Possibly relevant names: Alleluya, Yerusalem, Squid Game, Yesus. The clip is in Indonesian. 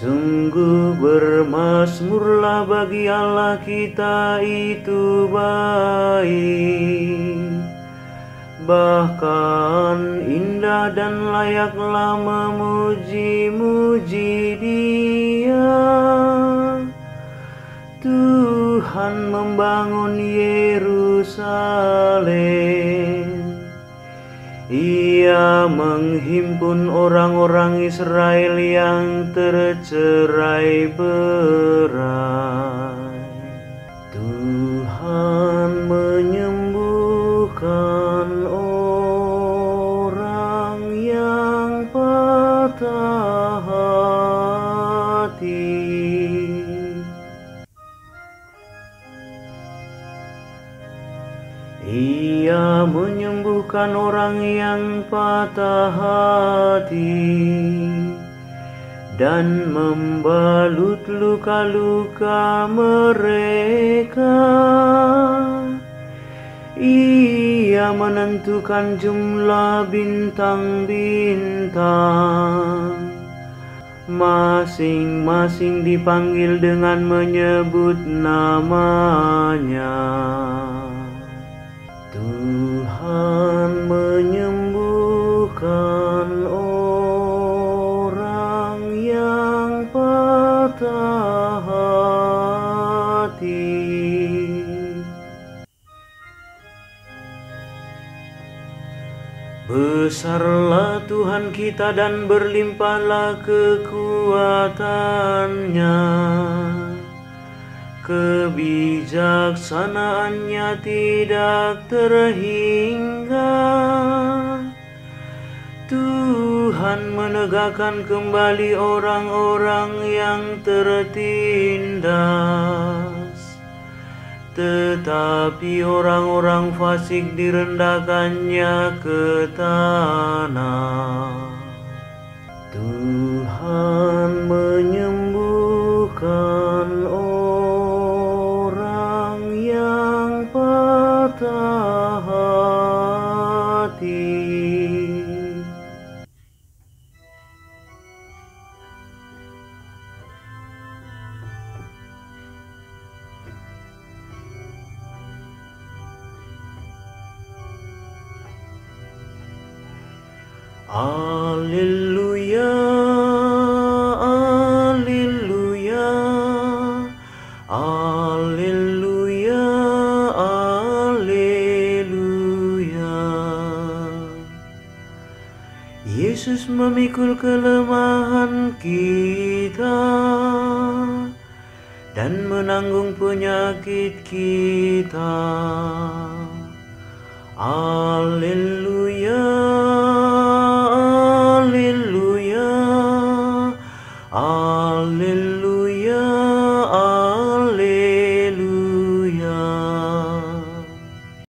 Sungguh bermazmurlah bagi Allah kita itu baik, bahkan indah dan layaklah memuji-muji Dia. Tuhan membangun Yerusalem, Ia menghimpun orang-orang Israel yang tercerai berai. Tuhan menyembuhkan orang yang patah hati. Ia menyembuhkan orang yang patah hati dan membalut luka-luka mereka. Ia menentukan jumlah bintang-bintang, masing-masing dipanggil dengan menyebut namanya. Tuhan menyembuhkan orang yang patah hati. Besarlah Tuhan kita dan berlimpahlah kekuatannya, kebijaksanaannya tidak terhingga. Tuhan menegakkan kembali orang-orang yang tertindas, tetapi orang-orang fasik direndahkannya ke tanah. Tuhan menyembuhkan hati. Alleluya, alleluya, alleluya. Yesus memikul kelemahan kita dan menanggung penyakit kita. Alleluya.